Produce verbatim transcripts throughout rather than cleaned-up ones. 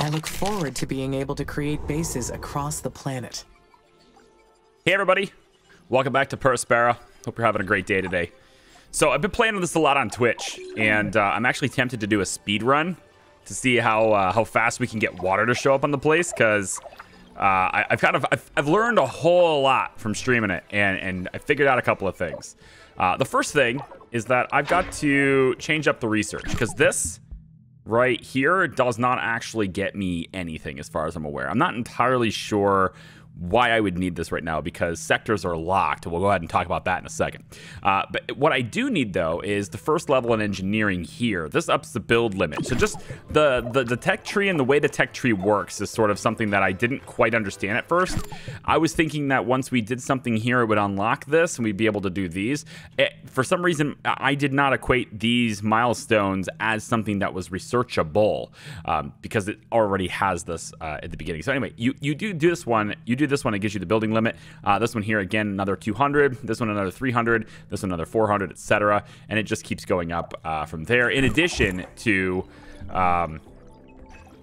I look forward to being able to create bases across the planet. Hey everybody, welcome back to Per Aspera. Hope you're having a great day today. So I've been playing this a lot on Twitch, and uh, I'm actually tempted to do a speed run to see how uh, how fast we can get water to show up on the place, because uh, I, I've kind of I've, I've learned a whole lot from streaming it, and and I figured out a couple of things. Uh, the first thing is that I've got to change up the research, because this right here does not actually get me anything as far as I'm aware. I'm not entirely sure why I would need this right now, because sectors are locked. We'll go ahead and talk about that in a second. Uh, but what I do need though is the first level in engineering here. This ups the build limit. So just the, the, the tech tree and the way the tech tree works is sort of something that I didn't quite understand at first. I was thinking that once we did something here, it would unlock this and we'd be able to do these. It, for some reason, I did not equate these milestones as something that was researchable um, because it already has this uh, at the beginning. So anyway, you, you do do this one, you do this one, it gives you the building limit. Uh, this one here, again, another two hundred. This one, another three hundred. This one, another four hundred, et cetera. And it just keeps going up uh, from there. In addition to, um,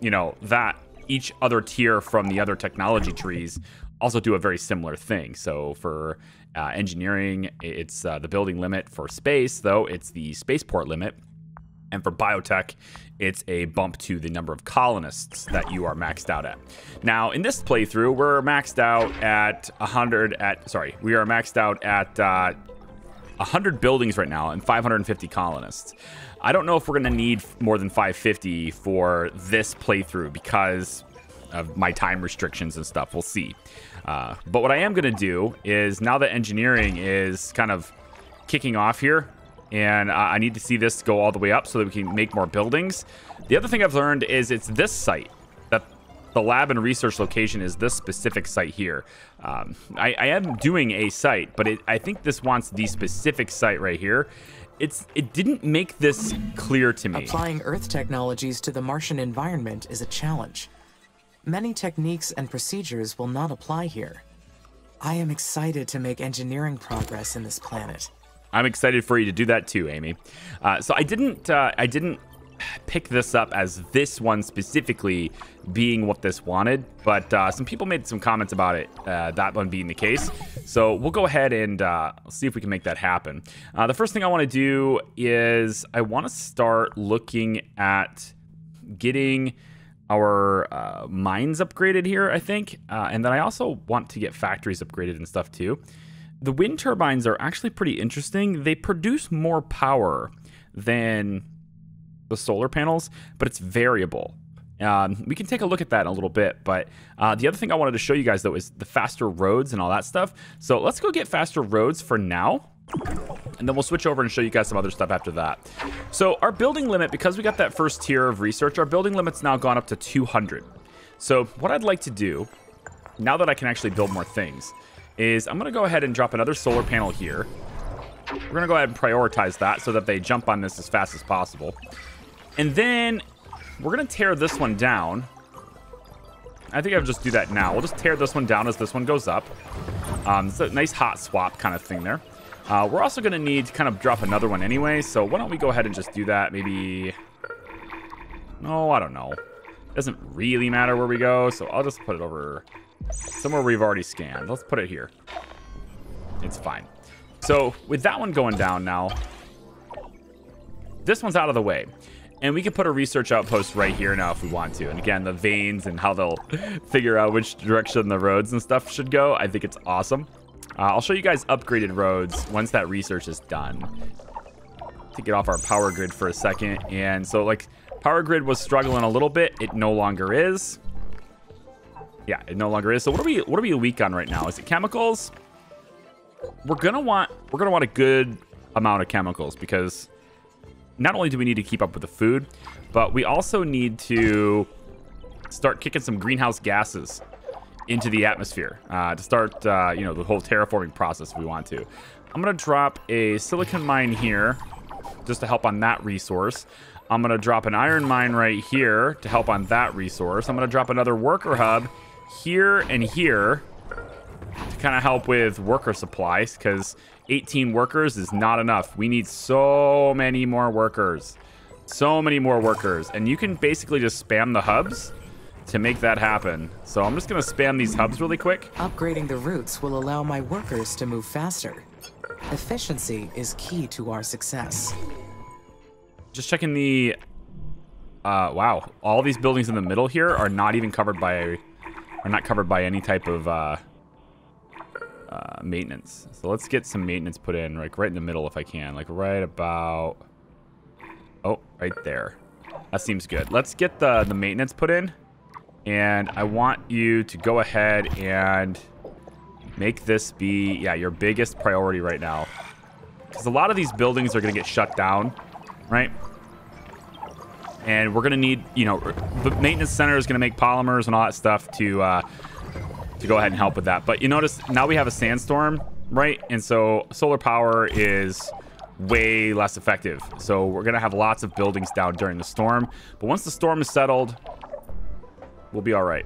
you know, that each other tier from the other technology trees also do a very similar thing. So for uh, engineering, it's uh, the building limit. For space, though, it's the spaceport limit. And for biotech, it's a bump to the number of colonists that you are maxed out at. Now, in this playthrough, we're maxed out at one hundred at, sorry, we are maxed out at uh, one hundred buildings right now and five hundred fifty colonists. I don't know if we're going to need more than five hundred fifty for this playthrough because of my time restrictions and stuff. We'll see. Uh, but what I am going to do is, now that engineering is kind of kicking off here, and uh, I need to see this go all the way up so that we can make more buildings. The other thing I've learned is it's this site, that the lab and research location is this specific site here. Um, I, I am doing a site, but it, I think this wants the specific site right here. It's It didn't make this clear to me. Applying Earth technologies to the Martian environment is a challenge. Many techniques and procedures will not apply here. I am excited to make engineering progress in this planet. I'm excited for you to do that too, Amy. Uh, so I didn't, uh, I didn't pick this up as this one specifically being what this wanted, but uh, some people made some comments about it, uh, that one being the case. So we'll go ahead and uh, see if we can make that happen. Uh, the first thing I want to do is I want to start looking at getting our uh, mines upgraded here, I think, uh, and then I also want to get factories upgraded and stuff too. The wind turbines are actually pretty interesting. They produce more power than the solar panels, but it's variable. Um, we can take a look at that in a little bit, but uh, the other thing I wanted to show you guys, though, is the faster roads and all that stuff. So let's go get faster roads for now, and then we'll switch over and show you guys some other stuff after that. So our building limit, because we got that first tier of research, our building limit's now gone up to two hundred. So what I'd like to do, now that I can actually build more things, is I'm going to go ahead and drop another solar panel here. We're going to go ahead and prioritize that so that they jump on this as fast as possible. And then we're going to tear this one down. I think I'll just do that now. We'll just tear this one down as this one goes up. Um, it's a nice hot swap kind of thing there. Uh, we're also going to need to kind of drop another one anyway. So why don't we go ahead and just do that? Maybe... No, I don't know. It doesn't really matter where we go. So I'll just put it over... somewhere we've already scanned. Let's put it here. It's fine. So with that one going down now, this one's out of the way. And we can put a research outpost right here now if we want to. And again, the veins and how they'll figure out which direction the roads and stuff should go. I think it's awesome. Uh, I'll show you guys upgraded roads once that research is done. To get off our power grid for a second. And so like power grid was struggling a little bit. It no longer is. Yeah, it no longer is. So what are we what are we weak on right now? Is it chemicals? We're gonna want we're gonna want a good amount of chemicals, because not only do we need to keep up with the food, but we also need to start kicking some greenhouse gases into the atmosphere uh, to start uh, you know, the whole terraforming process if we want to. I'm gonna drop a silicon mine here just to help on that resource. I'm gonna drop an iron mine right here to help on that resource. I'm gonna drop another worker hub here and here to kind of help with worker supplies, because eighteen workers is not enough. We need so many more workers. So many more workers. And you can basically just spam the hubs to make that happen. So I'm just gonna spam these hubs really quick. Upgrading the routes will allow my workers to move faster. Efficiency is key to our success. Just checking the, uh, wow. All these buildings in the middle here are not even covered by, are not covered by any type of uh, uh, maintenance. So let's get some maintenance put in, like right in the middle if I can, like right about, oh, right there. That seems good. Let's get the, the maintenance put in. And I want you to go ahead and make this be, yeah, your biggest priority right now. Because a lot of these buildings are going to get shut down, right? And we're going to need, you know, the maintenance center is going to make polymers and all that stuff to, uh, to go ahead and help with that. But you notice now we have a sandstorm, right? And so solar power is way less effective. So we're going to have lots of buildings down during the storm. But once the storm is settled, we'll be all right.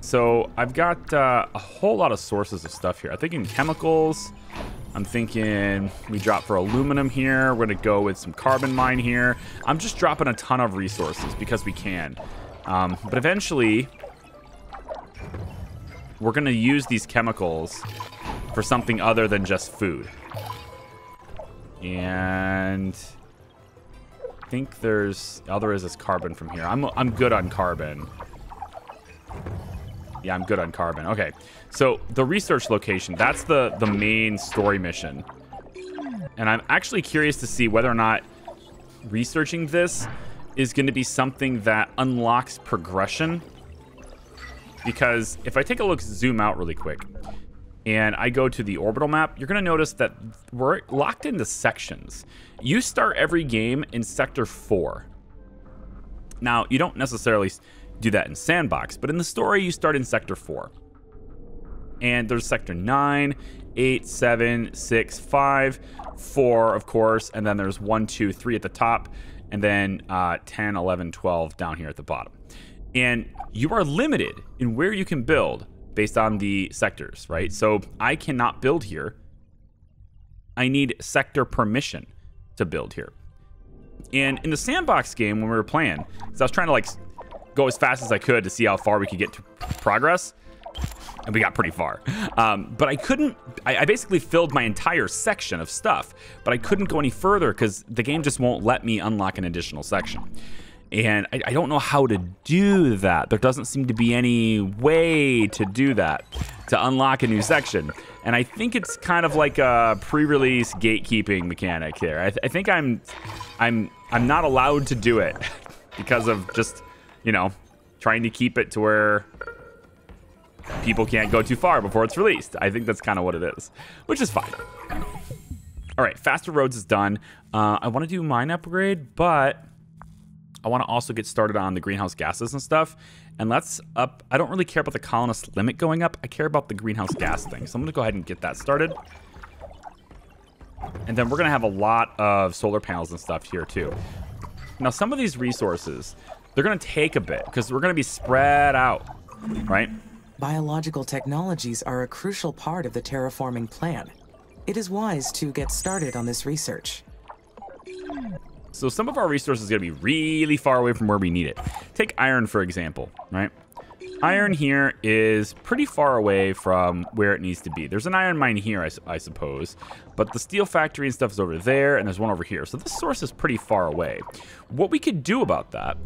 So I've got uh, a whole lot of sources of stuff here. I'm thinking chemicals. I'm thinking we drop for aluminum here. We're going to go with some carbon mine here. I'm just dropping a ton of resources because we can. Um, but eventually, we're going to use these chemicals for something other than just food. And I think there's... oh, there is this carbon from here. I'm, I'm good on carbon. Yeah, I'm good on carbon. Okay, so the research location, that's the, the main story mission. And I'm actually curious to see whether or not researching this is going to be something that unlocks progression. Because if I take a look, zoom out really quick, and I go to the orbital map, you're going to notice that we're locked into sections. You start every game in Sector four. Now, you don't necessarily do that in Sandbox, but in the story, you start in Sector four. And there's Sector nine, eight, seven, six, five, four, of course, and then there's one, two, three at the top, and then uh, ten, eleven, twelve down here at the bottom. And you are limited in where you can build based on the sectors, right? So I cannot build here. I need sector permission to build here. And in the Sandbox game, when we were playing, so I was trying to like go as fast as I could to see how far we could get to progress, and we got pretty far. Um, but I couldn't, I, I basically filled my entire section of stuff, but I couldn't go any further because the game just won't let me unlock an additional section. And I, I don't know how to do that. There doesn't seem to be any way to do that, to unlock a new section. And I think it's kind of like a pre-release gatekeeping mechanic here. I, th I think I'm, I'm, I'm not allowed to do it because of just, you know, trying to keep it to where people can't go too far before it's released. I think that's kind of what it is, which is fine. All right, faster roads is done. Uh, I want to do mine upgrade, but I want to also get started on the greenhouse gases and stuff. And let's up, I don't really care about the colonist limit going up. I care about the greenhouse gas thing. So I'm gonna go ahead and get that started. And then we're gonna have a lot of solar panels and stuff here too. Now some of these resources, they're gonna take a bit because we're gonna be spread out, right? Biological technologies are a crucial part of the terraforming plan. It is wise to get started on this research. So some of our resources are gonna be really far away from where we need it. Take iron, for example, right? Iron here is pretty far away from where it needs to be. There's an iron mine here, I, su I suppose, but the steel factory and stuff is over there, and there's one over here. So this source is pretty far away. What we could do about that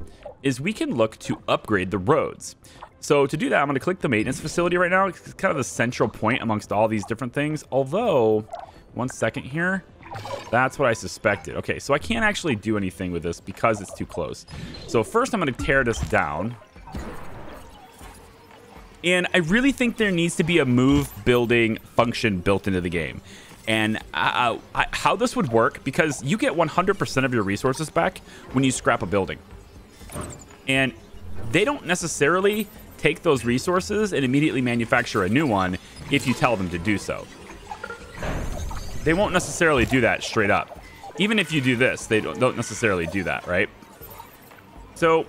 is we can look to upgrade the roads. So to do that, I'm gonna click the maintenance facility right now. It's kind of the central point amongst all these different things. Although, one second here. That's what I suspected. Okay, so I can't actually do anything with this because it's too close. So first I'm going to tear this down. And I really think there needs to be a move building function built into the game. And uh, I, how this would work, because you get one hundred percent of your resources back when you scrap a building. And they don't necessarily take those resources and immediately manufacture a new one if you tell them to do so. They won't necessarily do that straight up. Even if you do this, they don't necessarily do that, right? So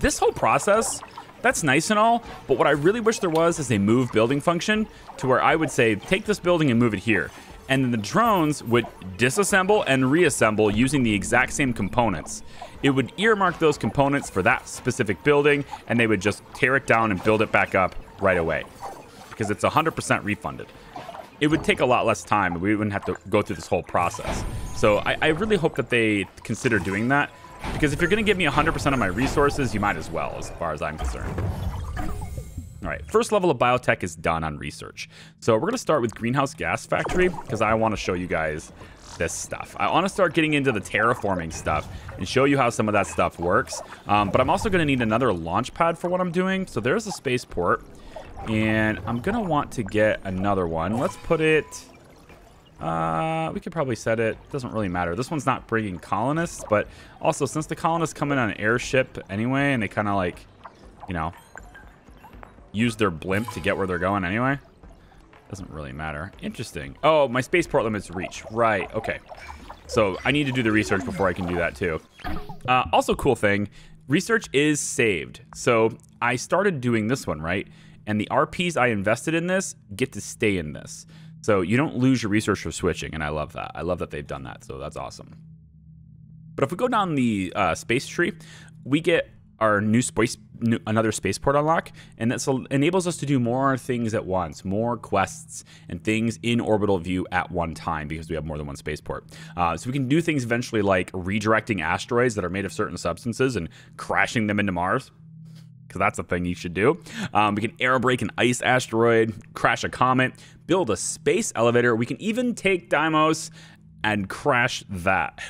this whole process, that's nice and all, but what I really wish there was is a move building function to where I would say, take this building and move it here. and then the drones would disassemble and reassemble using the exact same components. It would earmark those components for that specific building, and they would just tear it down and build it back up right away, because it's one hundred percent refunded. It would take a lot less time, and we wouldn't have to go through this whole process. So I, I really hope that they consider doing that, because if you're going to give me one hundred percent of my resources, you might as well, as far as I'm concerned. All right, first level of biotech is done on research. So we're going to start with greenhouse gas factory, because I want to show you guys this stuff. I want to start getting into the terraforming stuff and show you how some of that stuff works. Um, but I'm also going to need another launch pad for what I'm doing. So there's a spaceport. And I'm gonna want to get another one. Let's put it, uh, we could probably set it, doesn't really matter. This one's not bringing colonists, but also since the colonists come in on an airship anyway, and they kind of like, you know, use their blimp to get where they're going anyway, doesn't really matter. Interesting. Oh, my spaceport limit's reach, right, okay. So I need to do the research before I can do that too. Uh, also cool thing, research is saved. So I started doing this one, right? And the R Ps I invested in this get to stay in this. So you don't lose your research for switching, and I love that. I love that they've done that, so that's awesome. But if we go down the uh, space tree, we get our new space, new, another spaceport unlock, and that enables us to do more things at once, more quests and things in orbital view at one time, because we have more than one spaceport. Uh, so we can do things eventually like redirecting asteroids that are made of certain substances and crashing them into Mars, because that's a thing you should do. Um, we can airbrake an ice asteroid, crash a comet, build a space elevator. We can even take Deimos and crash that.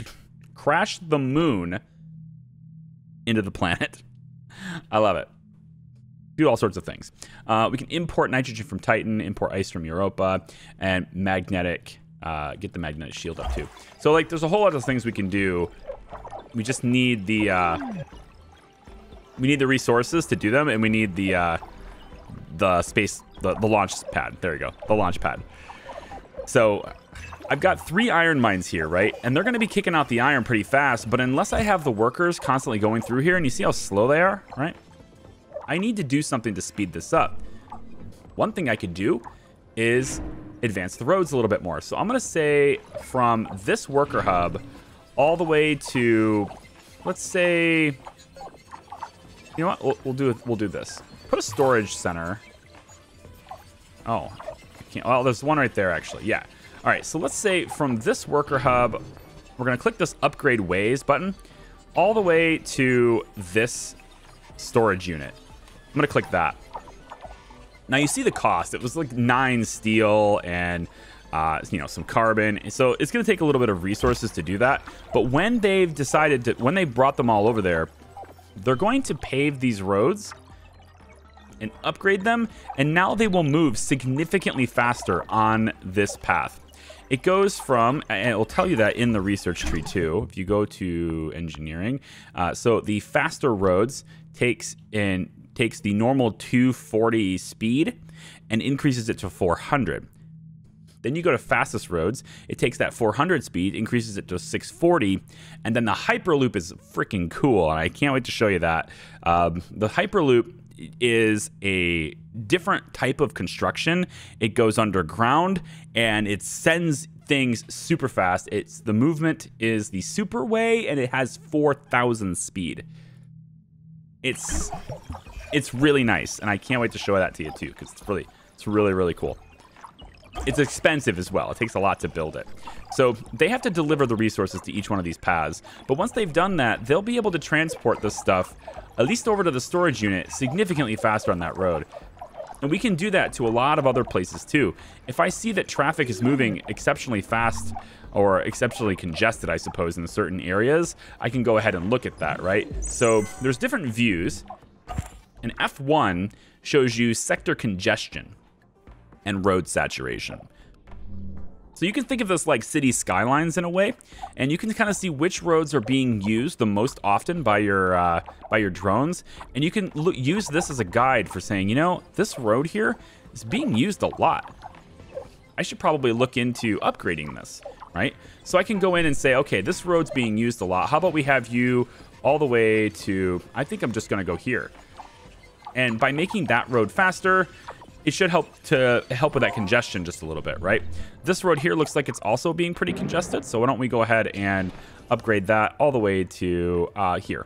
Crash the moon into the planet. I love it. Do all sorts of things. Uh, we can import nitrogen from Titan, import ice from Europa, and magnetic, uh, get the magnetic shield up too. So like there's a whole lot of things we can do. We just need the, uh, we need the resources to do them, and we need the uh, the space, the, the launch pad. There you go, the launch pad. So I've got three iron mines here, right? And they're gonna be kicking out the iron pretty fast, but unless I have the workers constantly going through here, and you see how slow they are, right? I need to do something to speed this up. One thing I could do is advance the roads a little bit more. So I'm gonna say from this worker hub all the way to, let's say, you know what? We'll, we'll do we'll do this. Put a storage center. Oh, I can't, well, there's one right there actually. Yeah. All right. So let's say from this worker hub, we're gonna click this upgrade ways button, all the way to this storage unit. I'm gonna click that. Now you see the cost. It was like nine steel and uh, you know some carbon. So it's gonna take a little bit of resources to do that. But when they've decided to, when they brought them all over there, they're going to pave these roads and upgrade them, and now they will move significantly faster on this path. It goes from, and it will tell you that in the research tree too, if you go to engineering, uh, so the faster roads takes in takes the normal two forty speed and increases it to four hundred. Then you go to fastest roads, it takes that four hundred speed, increases it to six forty, and then the Hyperloop is freaking cool, and I can't wait to show you that. Um, the Hyperloop is a different type of construction. It goes underground, and it sends things super fast. It's the movement is the super way, and it has four thousand speed. It's, it's really nice, and I can't wait to show that to you too, because it's really, it's really, really cool. It's expensive as well. It takes a lot to build it. So they have to deliver the resources to each one of these paths. But once they've done that, they'll be able to transport this stuff, at least over to the storage unit, significantly faster on that road. And we can do that to a lot of other places too. If I see that traffic is moving exceptionally fast or exceptionally congested, I suppose, in certain areas, I can go ahead and look at that, right? So there's different views. And F one shows you sector congestion and road saturation. So you can think of this like city skylines in a way, and you can kind of see which roads are being used the most often by your uh, by your drones, and you can look, use this as a guide for saying, you know, this road here is being used a lot. I should probably look into upgrading this, right? So I can go in and say, okay, this road's being used a lot. How about we have you all the way to, I think I'm just gonna go here. And by making that road faster, it should help to help with that congestion just a little bit, right? This road here looks like it's also being pretty congested, so why don't we go ahead and upgrade that all the way to uh, here.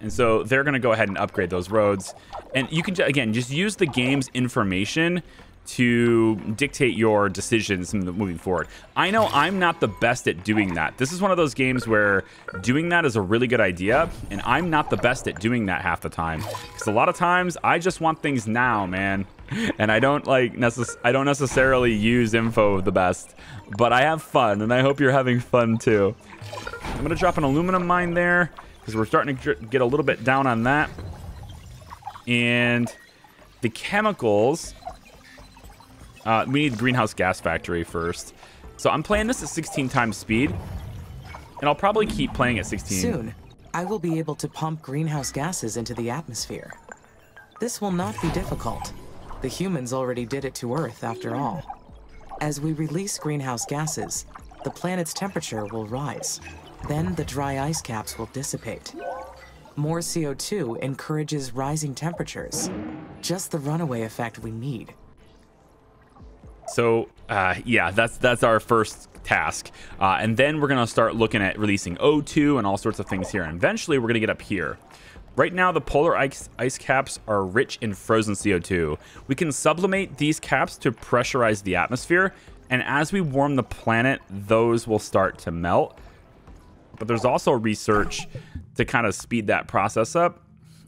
And so they're going to go ahead and upgrade those roads. And you can, again, just use the game's information to dictate your decisions moving forward. I know I'm not the best at doing that. This is one of those games where doing that is a really good idea, and I'm not the best at doing that half the time. Because a lot of times, I just want things now, man. And I don't like necess- I don't necessarily use info the best, but I have fun, and I hope you're having fun too. I'm going to drop an aluminum mine there, because we're starting to get a little bit down on that. And the chemicals, uh, we need greenhouse gas factory first. So I'm playing this at sixteen times speed, and I'll probably keep playing at sixteen. Soon, I will be able to pump greenhouse gases into the atmosphere. This will not be difficult. The humans already did it to Earth after all. As we release greenhouse gases, the planet's temperature will rise. Then the dry ice caps will dissipate. More C O two encourages rising temperatures. Just the runaway effect we need. So, uh, yeah, that's that's our first task. Uh, and then we're going to start looking at releasing O two and all sorts of things here. And eventually we're going to get up here. Right now, the polar ice, ice caps are rich in frozen C O two. We can sublimate these caps to pressurize the atmosphere. And as we warm the planet, those will start to melt. But there's also research to kind of speed that process up.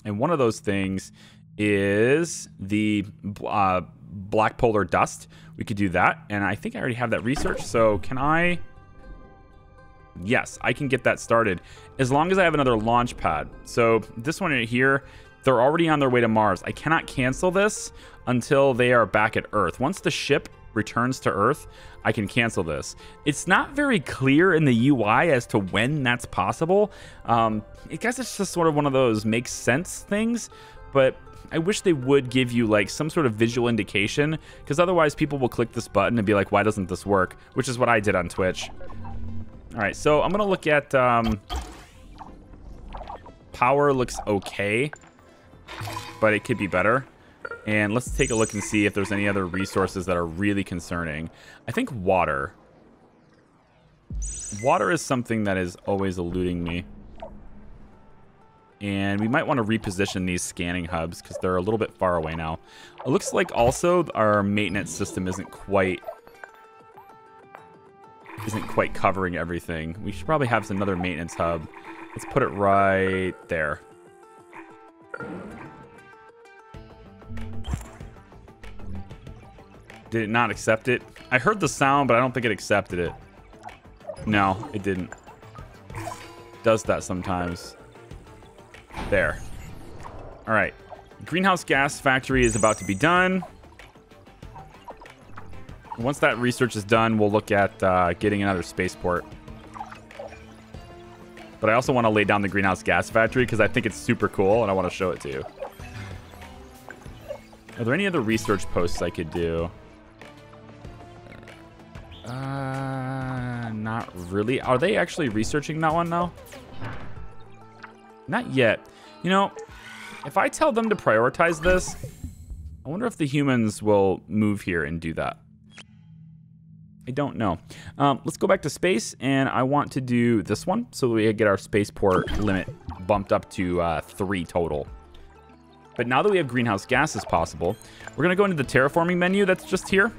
And one of those things is the uh, black polar dust. We could do that. And I think I already have that research. So can I? Yes, I can get that started as long as I have another launch pad. So this one right here, they're already on their way to Mars. I cannot cancel this until they are back at Earth. Once the ship returns to Earth, I can cancel this. It's not very clear in the U I as to when that's possible. Um, I guess it's just sort of one of those makes sense things, but I wish they would give you like some sort of visual indication, because otherwise people will click this button and be like, why doesn't this work? Which is what I did on Twitch. All right, so I'm gonna look at um, power looks okay, but it could be better. And let's take a look and see if there's any other resources that are really concerning. I think water. Water is something that is always eluding me. And we might want to reposition these scanning hubs because they're a little bit far away now. It looks like also our maintenance system isn't quite isn't quite covering everything. We should probably have another maintenance hub. Let's put it right there. Did it not accept it? I heard the sound, but I don't think it accepted it. No, it didn't. Does that sometimes. There. All right. Greenhouse gas factory is about to be done. Once that research is done, we'll look at uh, getting another spaceport. But I also want to lay down the greenhouse gas factory because I think it's super cool and I want to show it to you. Are there any other research posts I could do? Uh, not really. Are they actually researching that one now? Not yet. You know, if I tell them to prioritize this, I wonder if the humans will move here and do that. I don't know. Um, let's go back to space, and I want to do this one so we get our spaceport limit bumped up to uh, three total. But now that we have greenhouse gases possible, we're going to go into the terraforming menu that's just here.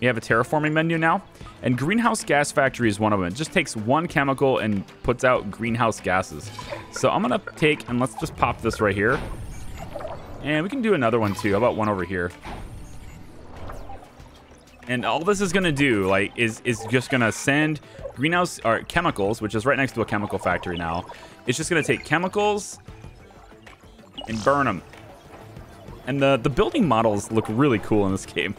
We have a terraforming menu now, and greenhouse gas factory is one of them. It just takes one chemical and puts out greenhouse gases. So I'm going to take, and let's just pop this right here. And we can do another one too. How about one over here? And all this is going to do like is, is just going to send greenhouse or chemicals, which is right next to a chemical factory now. It's just going to take chemicals and burn them. And the, the building models look really cool in this game.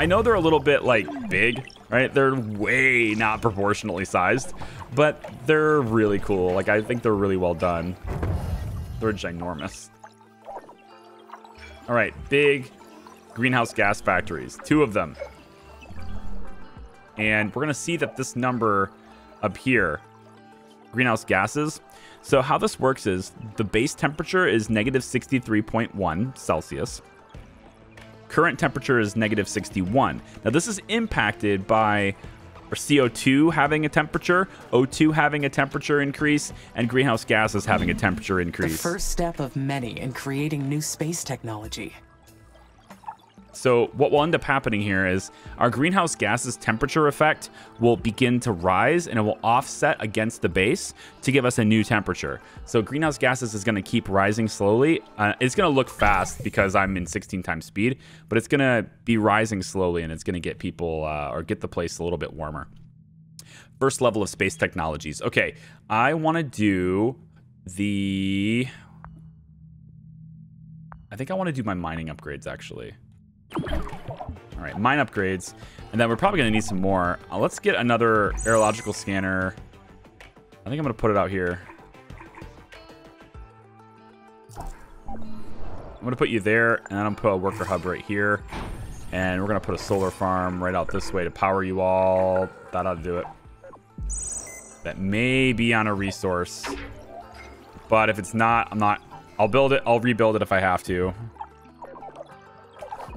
I know they're a little bit, like, big, right? They're way not proportionally sized, but they're really cool. Like, I think they're really well done. They're ginormous. All right, big greenhouse gas factories, two of them. And we're going to see that this number up here, greenhouse gases, So how this works is the base temperature is negative sixty-three point one Celsius. Current temperature is negative sixty-one. Now this is impacted by C O two having a temperature, O two having a temperature increase, and greenhouse gases having a temperature increase. The first step of many in creating new space technology. So what will end up happening here is our greenhouse gases temperature effect will begin to rise, and it will offset against the base to give us a new temperature. So greenhouse gases is going to keep rising slowly. Uh, it's going to look fast because I'm in sixteen times speed, but it's going to be rising slowly, and it's going to get people uh, or get the place a little bit warmer. First level of space technologies. Okay, I want to do the... I think I want to do my mining upgrades, actually. All right, mine upgrades, and then we're probably gonna need some more. Uh, let's get another aerological scanner. I think I'm gonna put it out here. I'm gonna put you there, and then I'm gonna put a worker hub right here, and we're gonna put a solar farm right out this way to power you all. That ought to do it. That may be on a resource, but if it's not, I'm not. I'll build it. I'll rebuild it if I have to.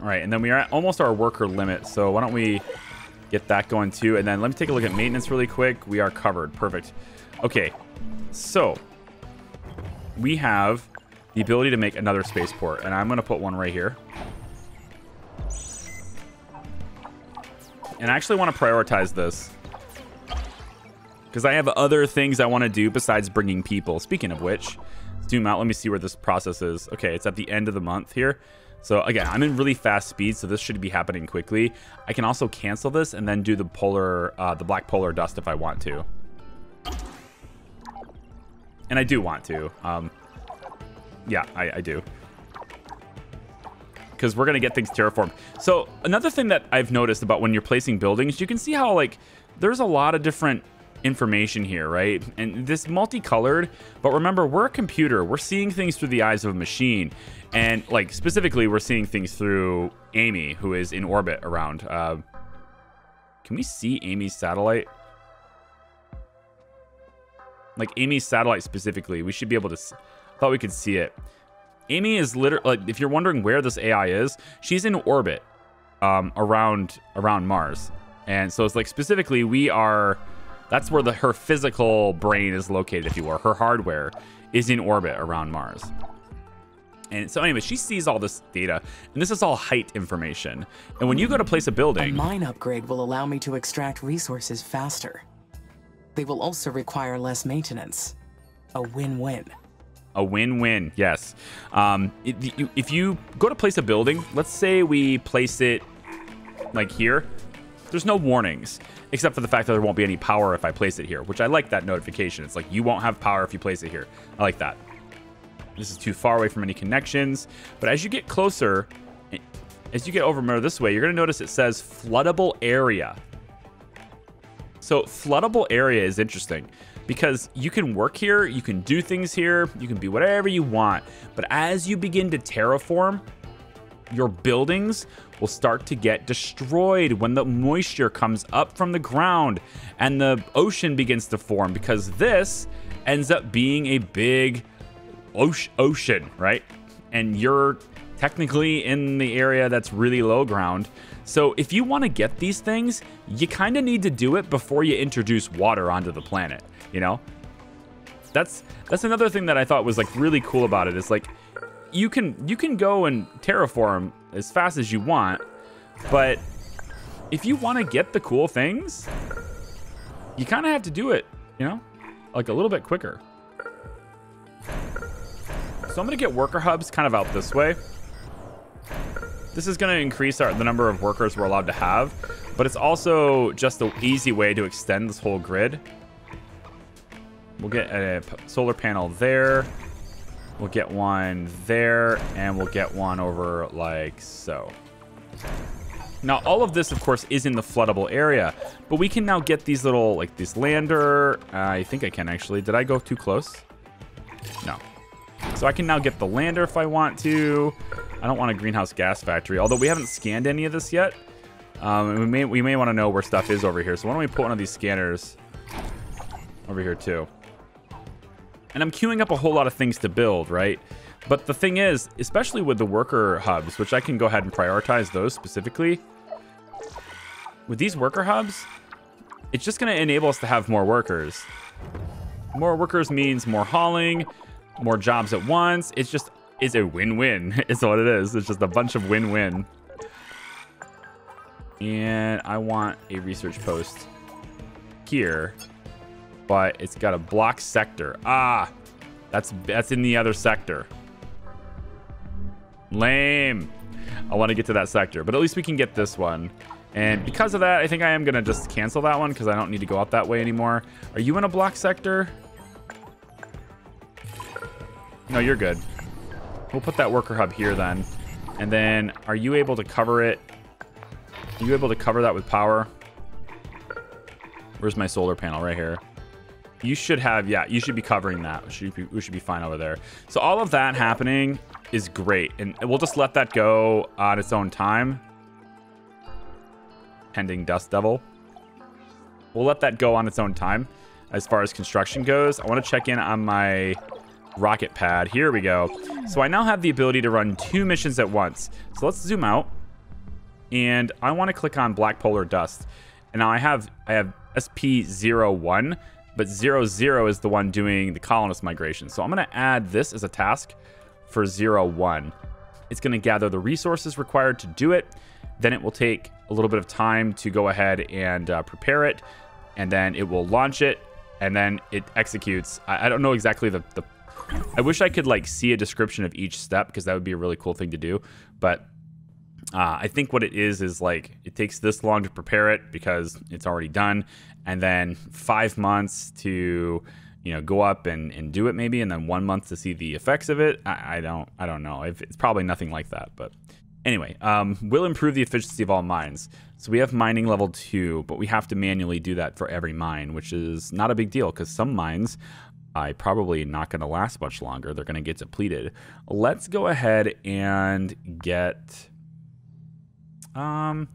All right, and then we are at almost our worker limit, so why don't we get that going too? And then let me take a look at maintenance really quick. We are covered. Perfect. Okay, so we have the ability to make another spaceport, and I'm going to put one right here. And I actually want to prioritize this because I have other things I want to do besides bringing people. Speaking of which, zoom out. Let me see where this process is. Okay, it's at the end of the month here. So again, I'm in really fast speed, so this should be happening quickly. I can also cancel this and then do the polar, uh, the black polar dust if I want to. And I do want to. Um, yeah, I, I do. Because we're going to get things terraformed. So another thing that I've noticed about when you're placing buildings, you can see how like there's a lot of different information here, right? And this multicolored, but remember, we're a computer. We're seeing things through the eyes of a machine. And like specifically, we're seeing things through Amy, who is in orbit around. Uh, can we see Amy's satellite? Like Amy's satellite specifically, we should be able to. S I thought we could see it. Amy is literally, like, if you're wondering where this A I is, she's in orbit um, around around Mars, and so it's like specifically we are. That's where the her physical brain is located, if you will. Her hardware is in orbit around Mars. And so anyway, she sees all this data, and this is all height information. And when you go to place a building... A mine upgrade will allow me to extract resources faster. They will also require less maintenance. A win-win. A win-win, yes. Um, it, you, if you go to place a building, let's say we place it like here. There's no warnings, except for the fact that there won't be any power if I place it here, which I like that notification. It's like, you won't have power if you place it here. I like that. This is too far away from any connections. But as you get closer, as you get over more this way, you're going to notice it says floodable area. So floodable area is interesting because you can work here. You can do things here. You can be whatever you want. But as you begin to terraform, your buildings will start to get destroyed when the moisture comes up from the ground and the ocean begins to form, because this ends up being a big ocean, right? And you're technically in the area that's really low ground. So if you want to get these things, you kind of need to do it before you introduce water onto the planet, you know? That's that's another thing that I thought was like really cool about it. It's like, You can you can go and terraform as fast as you want, but if you want to get the cool things, you kind of have to do it, you know, like a little bit quicker. So I'm gonna get worker hubs kind of out this way. This is gonna increase our, the number of workers we're allowed to have, but it's also just an easy way to extend this whole grid. We'll get a solar panel there. We'll get one there, and we'll get one over like so. Now, all of this, of course, is in the floodable area, but we can now get these little, like this lander. Uh, I think I can actually. Did I go too close? No. So I can now get the lander if I want to. I don't want a greenhouse gas factory, although we haven't scanned any of this yet. Um, we may, we may want to know where stuff is over here. So why don't we put one of these scanners over here too? And I'm queuing up a whole lot of things to build, right? But the thing is, especially with the worker hubs, which I can go ahead and prioritize those specifically, with these worker hubs, it's just going to enable us to have more workers. More workers means more hauling, more jobs at once. It's just, it's a win-win is what it is. It's just a bunch of win-win. And I want a research post here, but it's got a block sector. Ah, that's that's in the other sector. Lame. I want to get to that sector, but at least we can get this one. And because of that, I think I am going to just cancel that one because I don't need to go out that way anymore. Are you in a block sector? No, you're good. We'll put that worker hub here then. And then are you able to cover it? Are you able to cover that with power? Where's my solar panel? Right here. You should have, yeah, you should be covering that. We should be, we should be fine over there. So all of that happening is great. And we'll just let that go on its own time. Pending Dust Devil. We'll let that go on its own time. As far as construction goes, I want to check in on my rocket pad. Here we go. So I now have the ability to run two missions at once. So let's zoom out. And I want to click on Black Polar Dust. And now I have I have S P zero one, but zero zero is the one doing the colonist migration. So I'm going to add this as a task for zero one. It's going to gather the resources required to do it. Then it will take a little bit of time to go ahead and uh, prepare it. And then it will launch it. And then it executes. I, I don't know exactly the, the... I wish I could like see a description of each step because that would be a really cool thing to do. But uh, I think what it is is like it takes this long to prepare it because it's already done. And then five months to... you know, go up and, and do it maybe, and then one month to see the effects of it. I, I don't I don't know. It's probably nothing like that. But anyway, um, we'll improve the efficiency of all mines. So we have mining level two, but we have to manually do that for every mine, which is not a big deal because some mines are probably not going to last much longer. They're going to get depleted. Let's go ahead and get... Um,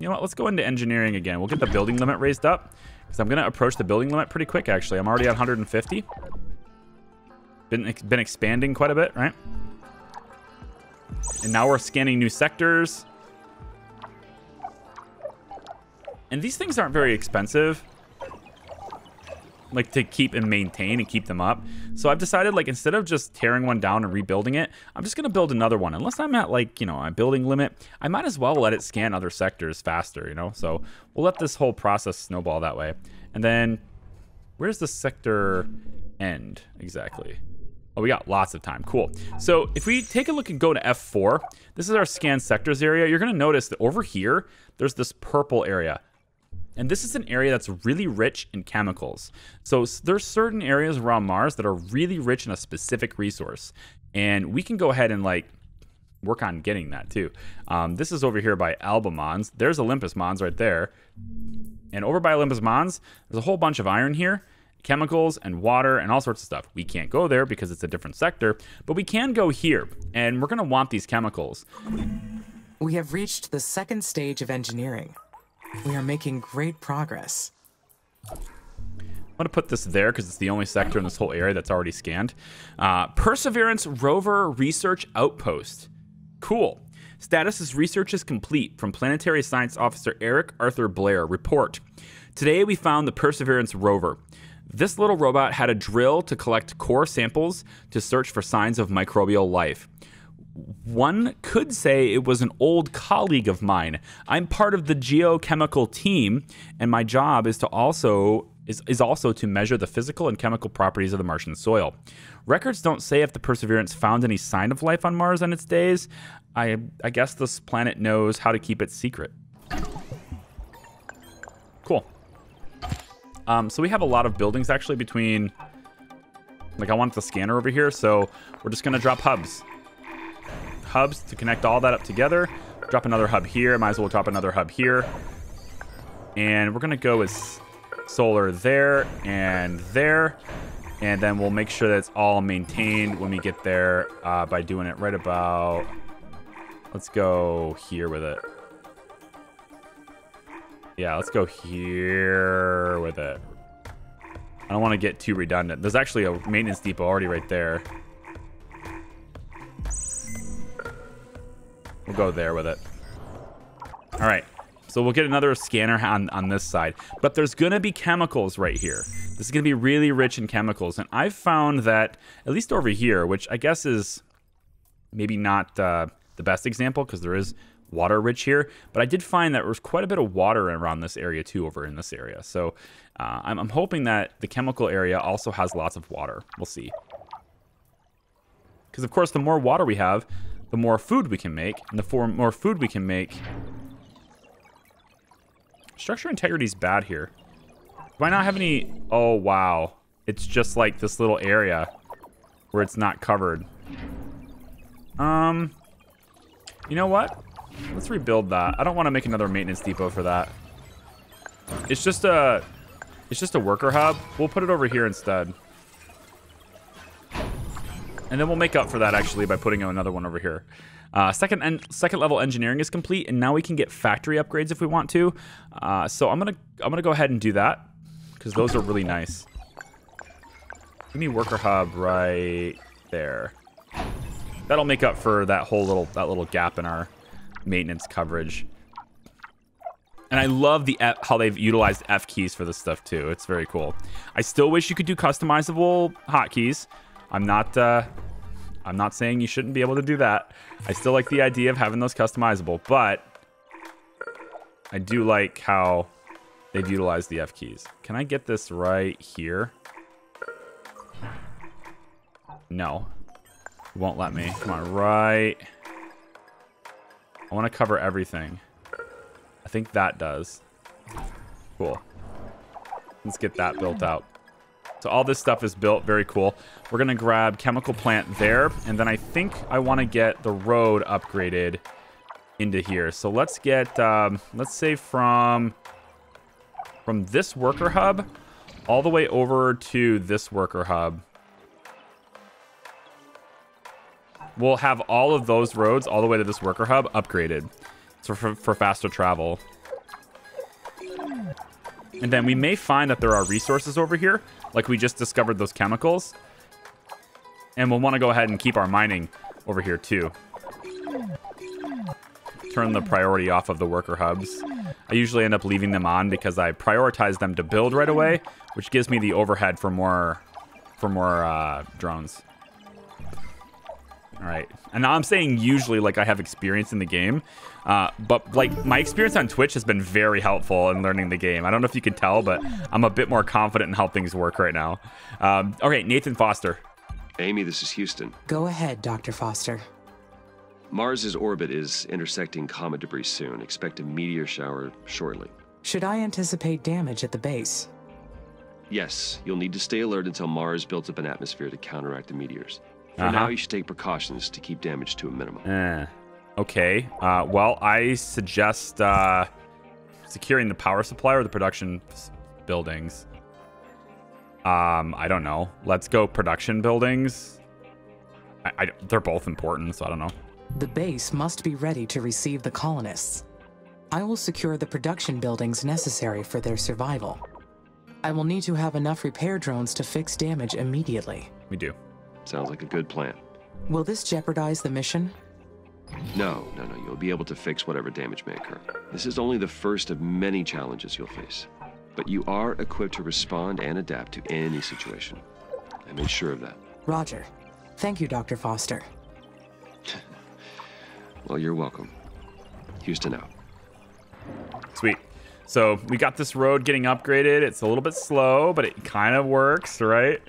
you know what? Let's go into engineering again. We'll get the building limit raised up. So I'm going to approach the building limit pretty quick, actually. I'm already at one hundred fifty. Been, ex been expanding quite a bit, right? And now we're scanning new sectors. And these things aren't very expensive. Like, to keep and maintain and keep them up. So I've decided, like, instead of just tearing one down and rebuilding it, I'm just going to build another one. Unless I'm at, like, you know, a building limit, I might as well let it scan other sectors faster, you know? So we'll let this whole process snowball that way. And then, where's the sector end exactly? Oh, we got lots of time. Cool. So if we take a look and go to F four, this is our scan sectors area. You're going to notice that over here, there's this purple area. And this is an area that's really rich in chemicals. So there's certain areas around Mars that are really rich in a specific resource. And we can go ahead and like work on getting that too. Um, this is over here by Alba Mons. There's Olympus Mons right there. And over by Olympus Mons, there's a whole bunch of iron here, chemicals and water and all sorts of stuff. We can't go there because it's a different sector, but we can go here and we're gonna want these chemicals. We have reached the second stage of engineering. We are making great progress. I'm going to put this there because it's the only sector in this whole area that's already scanned. Uh, Perseverance Rover Research Outpost. Cool. Status is research is complete from Planetary Science Officer Eric Arthur Blair. Report. Today we found the Perseverance Rover. This little robot had a drill to collect core samples to search for signs of microbial life. One could say it was an old colleague of mine. I'm part of the geochemical team, and my job is to also is, is also to measure the physical and chemical properties of the Martian soil. Records don't say if the Perseverance found any sign of life on Mars in its days. I, I guess this planet knows how to keep it secret. Cool. Um, so we have a lot of buildings actually between... Like, I want the scanner over here, so we're just going to drop hubs. Hubs to connect all that up together. Drop another hub here. Might as well drop another hub here. And we're going to go with solar there and there. And then we'll make sure that it's all maintained when we get there uh, by doing it right about... Let's go here with it. Yeah, let's go here with it. I don't want to get too redundant. There's actually a maintenance depot already right there. We'll go there with it. All right. So we'll get another scanner on, on this side. But there's going to be chemicals right here. This is going to be really rich in chemicals. And I've found that, at least over here, which I guess is maybe not uh, the best example because there is water rich here. But I did find that there was quite a bit of water around this area too, over in this area. So uh, I'm, I'm hoping that the chemical area also has lots of water. We'll see. Because, of course, the more water we have, the more food we can make. And the more food we can make... Structure integrity is bad here. Do I not have any? Oh, wow. It's just like this little area where it's not covered. Um, you know what? Let's rebuild that. I don't want to make another maintenance depot for that. It's just a, it's just a worker hub. We'll put it over here instead. And then we'll make up for that actually by putting another one over here. Uh, second en second level engineering is complete, and now we can get factory upgrades if we want to. Uh, so I'm gonna I'm gonna go ahead and do that because those are really nice. Give me worker hub right there. That'll make up for that whole little that little gap in our maintenance coverage. And I love the F, how they've utilized F keys for this stuff too. It's very cool. I still wish you could do customizable hotkeys. I'm not. Uh, I'm not saying you shouldn't be able to do that. I still like the idea of having those customizable, but I do like how they've utilized the F keys. Can I get this right here? No, it won't let me. Come on, right. I want to cover everything. I think that does. Cool. Let's get that built out. So all this stuff is built. Very cool. We're going to grab chemical plant there. And then I think I want to get the road upgraded into here. So let's get, um, let's say from, from this worker hub all the way over to this worker hub. We'll have all of those roads all the way to this worker hub upgraded. So for, for faster travel. And then we may find that there are resources over here. Like we just discovered those chemicals. And we'll want to go ahead and keep our mining over here too. Turn the priority off of the worker hubs. I usually end up leaving them on because I prioritize them to build right away, which gives me the overhead for more for more uh, drones. All right. And I'm saying usually like I have experience in the game, uh, but like my experience on Twitch has been very helpful in learning the game. I don't know if you can tell, but I'm a bit more confident in how things work right now. Um, all right, Nathan Foster. Amy, this is Houston. Go ahead, Doctor Foster. Mars's orbit is intersecting comet debris soon. Expect a meteor shower shortly. Should I anticipate damage at the base? Yes, you'll need to stay alert until Mars builds up an atmosphere to counteract the meteors. For uh-huh. now, you should take precautions to keep damage to a minimum. Eh. Okay. Uh, well, I suggest uh, securing the power supply or the production buildings. Um, I don't know. Let's go production buildings. I, I, they're both important, so I don't know. The base must be ready to receive the colonists. I will secure the production buildings necessary for their survival. I will need to have enough repair drones to fix damage immediately. We do. Sounds like a good plan. Will this jeopardize the mission? No, no, no. You'll be able to fix whatever damage may occur. This is only the first of many challenges you'll face. But you are equipped to respond and adapt to any situation. I made sure of that. Roger. Thank you, Doctor Foster. Well, you're welcome. Houston out. Sweet. So we got this road getting upgraded. It's a little bit slow, but it kind of works, right?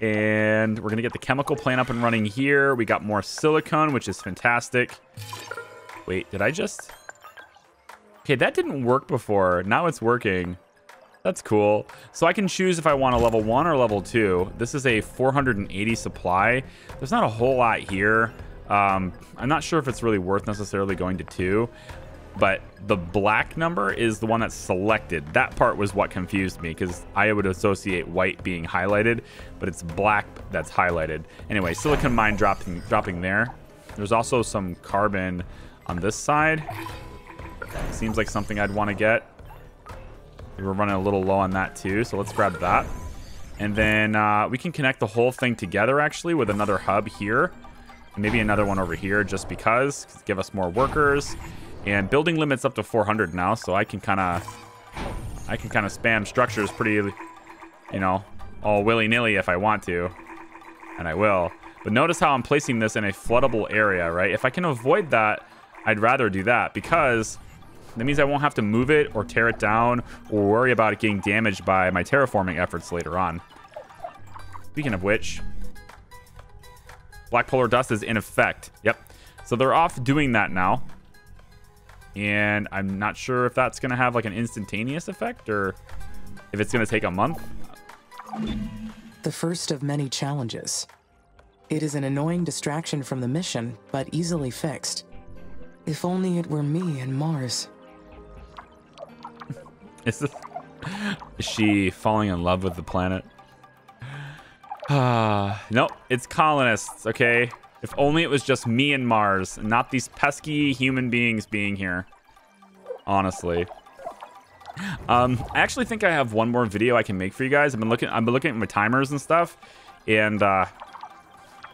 And we're going to get the chemical plant up and running here. We got more silicone, which is fantastic. Wait, did I just... Okay, that didn't work before. Now it's working. That's cool. So I can choose if I want a level one or level two. This is a four hundred eighty supply. There's not a whole lot here. Um, I'm not sure if it's really worth necessarily going to two. But the black number is the one that's selected. That part was what confused me because I would associate white being highlighted, but it's black that's highlighted. Anyway, silicon mine dropping, dropping there. There's also some carbon on this side. Seems like something I'd want to get. We're running a little low on that too, so let's grab that. And then uh, we can connect the whole thing together, actually, with another hub here. And maybe another one over here, just because. Give us more workers. And building limit's up to four hundred now, so I can kind of... I can kind of spam structures pretty, you know, all willy-nilly if I want to. And I will. But notice how I'm placing this in a floodable area, right? If I can avoid that, I'd rather do that, because that means I won't have to move it or tear it down or worry about it getting damaged by my terraforming efforts later on. Speaking of which, black polar dust is in effect. Yep. So they're off doing that now. And I'm not sure if that's going to have like an instantaneous effect or if it's going to take a month. The first of many challenges. It is an annoying distraction from the mission, but easily fixed. If only it were me and Mars. Is this... Is she falling in love with the planet? Uh, nope, it's colonists, okay? If only it was just me and Mars, not these pesky human beings being here. Honestly. Um, I actually think I have one more video I can make for you guys. I've been looking I've been looking at my timers and stuff. And uh,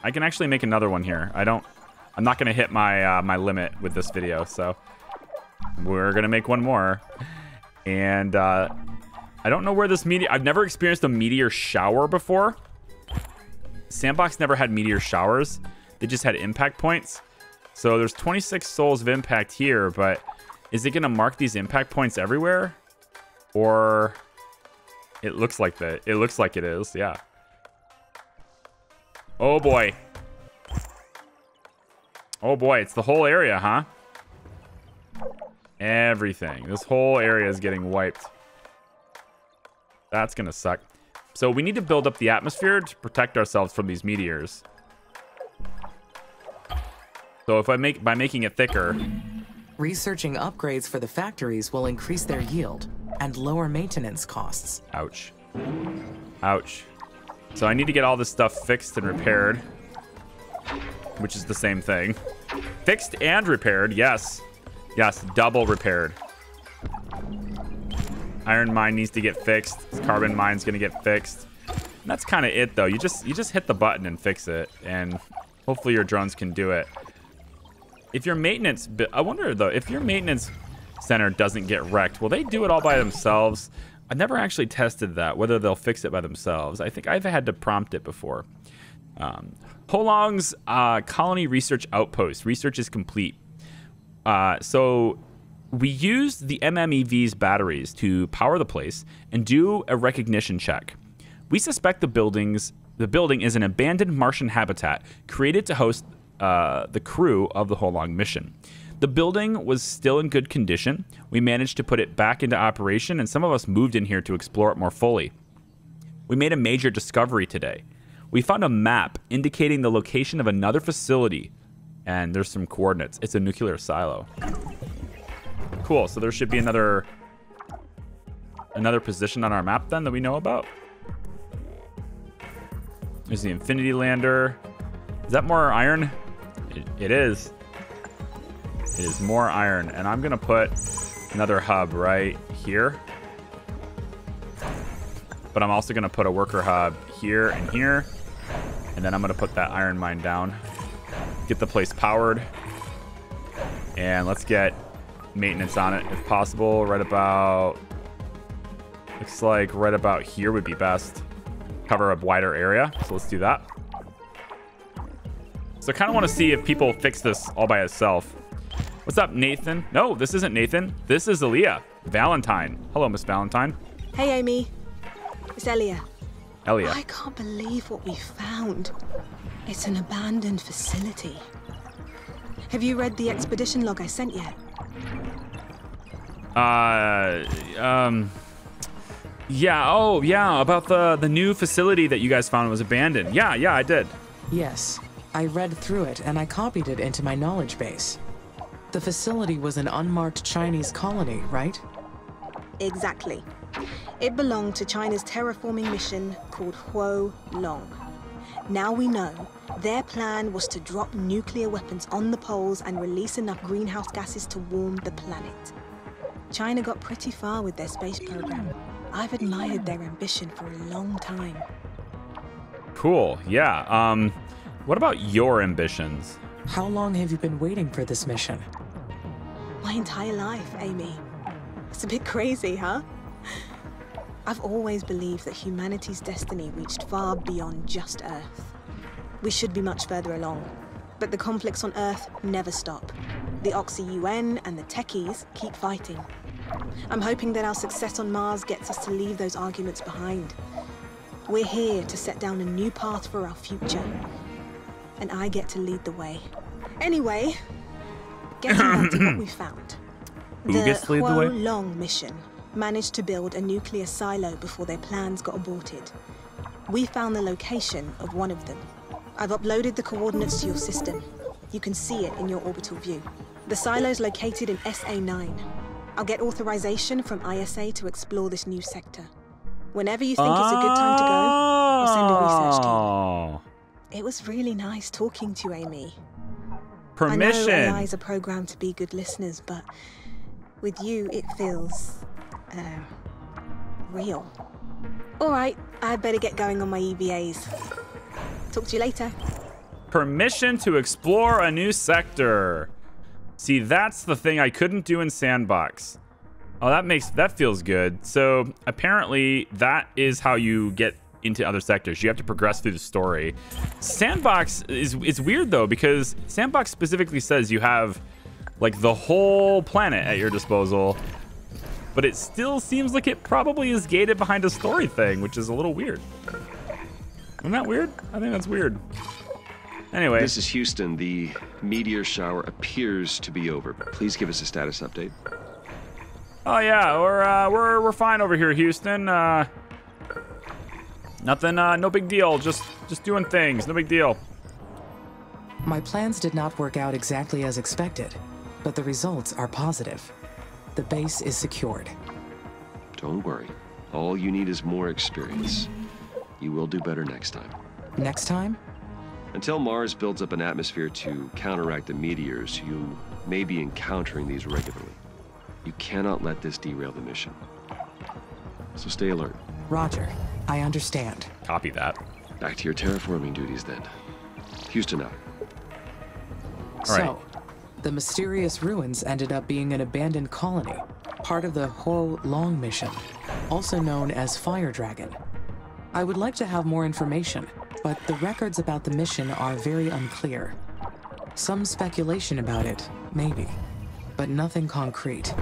I can actually make another one here. I don't I'm not gonna hit my uh, my limit with this video, so we're gonna make one more. And uh, I don't know where this meteor I've never experienced a meteor shower before. Sandbox never had meteor showers. They just had impact points. So there's twenty-six souls of impact here, but is it going to mark these impact points everywhere? Or it looks like that. It looks like it is, yeah. Oh boy. Oh boy, it's the whole area, huh? Everything. This whole area is getting wiped. That's going to suck. So we need to build up the atmosphere to protect ourselves from these meteors. So if I make by making it thicker. Researching upgrades for the factories will increase their yield and lower maintenance costs. Ouch. Ouch. So I need to get all this stuff fixed and repaired, which is the same thing. Fixed and repaired, yes. Yes, double repaired. Iron mine needs to get fixed. This carbon mine's gonna get fixed. And that's kind of it, though. You just you just hit the button and fix it, and hopefully your drones can do it. If your maintenance, I wonder though, if your maintenance center doesn't get wrecked, will they do it all by themselves? I've never actually tested that. Whether they'll fix it by themselves, I think I've had to prompt it before. Um, Huolong's uh, colony research outpost. Research is complete. Uh, so. We used the M M E V's batteries to power the place and do a recognition check. We suspect the buildings, the building is an abandoned Martian habitat created to host uh, the crew of the Huolong mission. The building was still in good condition. We managed to put it back into operation, and some of us moved in here to explore it more fully. We made a major discovery today. We found a map indicating the location of another facility, and there's some coordinates. It's a nuclear silo. Cool, so there should be another another position on our map then that we know about. There's the Infinity Lander. Is that more iron? It, it is. It is more iron. And I'm gonna put another hub right here. But I'm also gonna put a worker hub here and here. And then I'm gonna put that iron mine down. Get the place powered. And let's get maintenance on it if possible. Right about, looks like right about here would be best. Cover a wider area, so let's do that. So I kind of want to see if people fix this all by itself. What's up, Nathan? No, this isn't Nathan. This is Aaliyah Valentine. Hello, Miss Valentine. Hey, Amy. It's Aaliyah. Aaliyah. I can't believe what we found. It's an abandoned facility. Have you read the expedition log I sent yet? Uh, um, yeah, oh, yeah, about the, the new facility that you guys found was abandoned. Yeah, yeah, I did. Yes, I read through it and I copied it into my knowledge base. The facility was an unmarked Chinese colony, right? Exactly. It belonged to China's terraforming mission called Huolong. Now we know their plan was to drop nuclear weapons on the poles and release enough greenhouse gases to warm the planet. China got pretty far with their space program. I've admired their ambition for a long time. Cool. Yeah. Um, what about your ambitions? How long have you been waiting for this mission? My entire life, Amy. It's a bit crazy, huh? I've always believed that humanity's destiny reached far beyond just Earth. We should be much further along, but the conflicts on Earth never stop. The Oxy U N and the techies keep fighting. I'm hoping that our success on Mars gets us to leave those arguments behind. We're here to set down a new path for our future, and I get to lead the way. Anyway, getting back to what we found. The Huolong mission managed to build a nuclear silo before their plans got aborted. We found the location of one of them. I've uploaded the coordinates to your system. You can see it in your orbital view. The silo's located in S A nine. I'll get authorization from I S A to explore this new sector. Whenever you think oh. it's a good time to go, I'll send a research team. It was really nice talking to you, Amy. Permission. I know A Is are programmed to be good listeners, but with you, it feels uh, real. All right, I better get going on my E V As. Talk to you later. Permission to explore a new sector. See, that's the thing I couldn't do in Sandbox. Oh, that makes, that feels good. So apparently that is how you get into other sectors. You have to progress through the story. Sandbox is, it's weird though, because Sandbox specifically says you have like the whole planet at your disposal, but it still seems like it probably is gated behind a story thing, which is a little weird. Isn't that weird? I think that's weird. Anyway. This is Houston. The meteor shower appears to be over. Please give us a status update. Oh yeah, we're uh, we're we're fine over here, Houston. Uh, nothing, uh, no big deal. Just just doing things. No big deal. My plans did not work out exactly as expected, but the results are positive. The base is secured. Don't worry. All you need is more experience. You will do better next time. Next time? Until Mars builds up an atmosphere to counteract the meteors, you may be encountering these regularly. You cannot let this derail the mission. So stay alert. Roger, I understand. Copy that. Back to your terraforming duties then. Houston out. All so, right. The mysterious ruins ended up being an abandoned colony, part of the Huolong mission, also known as Fire Dragon. I would like to have more information, but the records about the mission are very unclear. Some speculation about it, maybe, but nothing concrete.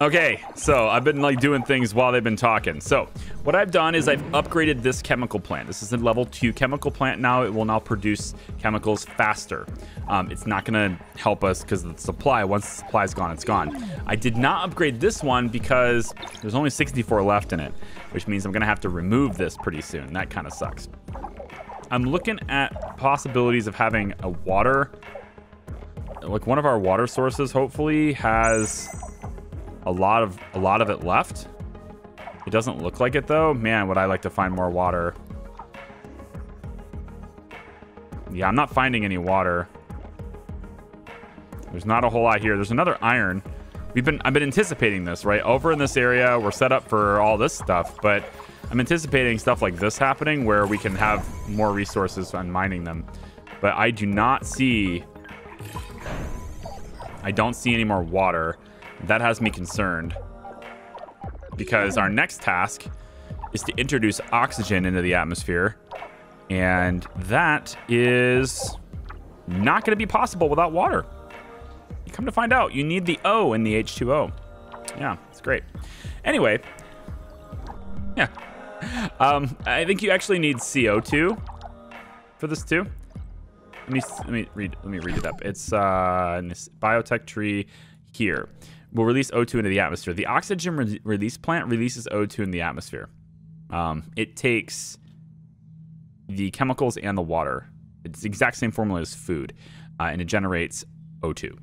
Okay, so I've been like doing things while they've been talking. So what I've done is I've upgraded this chemical plant. This is a level two chemical plant now. It will now produce chemicals faster. Um, it's not gonna help us because the supply, once the supply's gone, it's gone. I did not upgrade this one because there's only sixty-four left in it, which means I'm gonna have to remove this pretty soon. That kind of sucks. I'm looking at possibilities of having a water, like one of our water sources hopefully has a lot of a lot of it left. It doesn't look like it though. Man, would I like to find more water. Yeah, I'm not finding any water. There's not a whole lot here. There's another iron. We've been, I've been anticipating this, right? Over in this area, we're set up for all this stuff, but I'm anticipating stuff like this happening where we can have more resources on mining them. But I do not see, I don't see any more water. That has me concerned because our next task is to introduce oxygen into the atmosphere. And that is not gonna be possible without water. You come to find out, you need the O in the H two O. Yeah, it's great. Anyway, yeah. Um, I think you actually need C O two for this too. Let me, let me read, let me read it up. It's uh, in this biotech tree here. We'll release O two into the atmosphere. The oxygen re release plant releases O two in the atmosphere. Um, it takes the chemicals and the water. It's the exact same formula as food, uh, and it generates O two.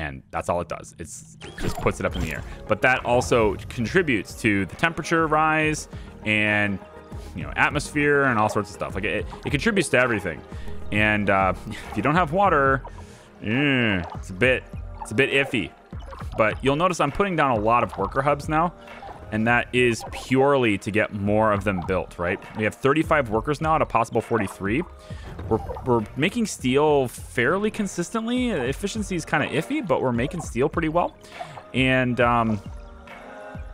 And that's all it does. It's, it just puts it up in the air. But that also contributes to the temperature rise and, you know, atmosphere and all sorts of stuff. Like it, it contributes to everything. And uh, if you don't have water, eh, it's a bit, it's a bit iffy. But you'll notice I'm putting down a lot of worker hubs now. And that is purely to get more of them built, right? We have thirty-five workers now at a possible forty-three. We're, we're making steel fairly consistently. Efficiency is kind of iffy, but we're making steel pretty well. And, um,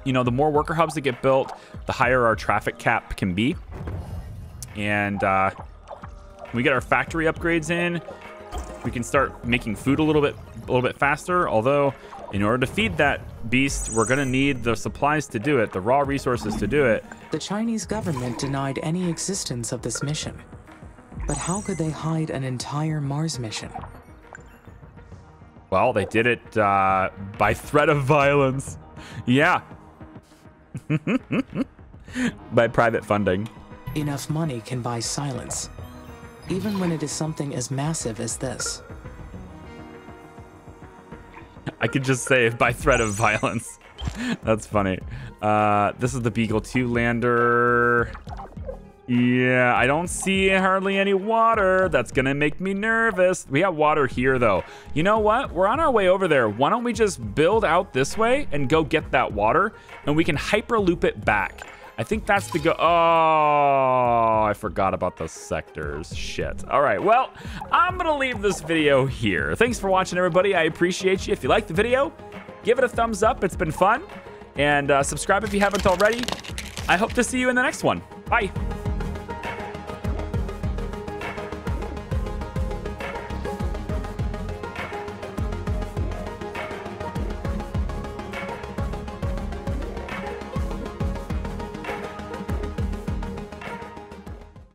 you know, the more worker hubs that get built, the higher our traffic cap can be. And uh, we get our factory upgrades in. We can start making food a little bit, a little bit faster, although... in order to feed that beast, we're going to need the supplies to do it, the raw resources to do it. The Chinese government denied any existence of this mission. But how could they hide an entire Mars mission? Well, they did it uh, by threat of violence. Yeah. By private funding. Enough money can buy silence, even when it is something as massive as this. I could just say by threat of violence. That's funny. Uh, this is the Beagle two lander. Yeah, I don't see hardly any water. That's going to make me nervous. We got water here, though. You know what? We're on our way over there. Why don't we just build out this way and go get that water? And we can hyperloop it back. I think that's the go. Oh, I forgot about the sectors. Shit. All right. Well, I'm going to leave this video here. Thanks for watching, everybody. I appreciate you. If you like the video, give it a thumbs up. It's been fun. And uh, subscribe if you haven't already. I hope to see you in the next one. Bye.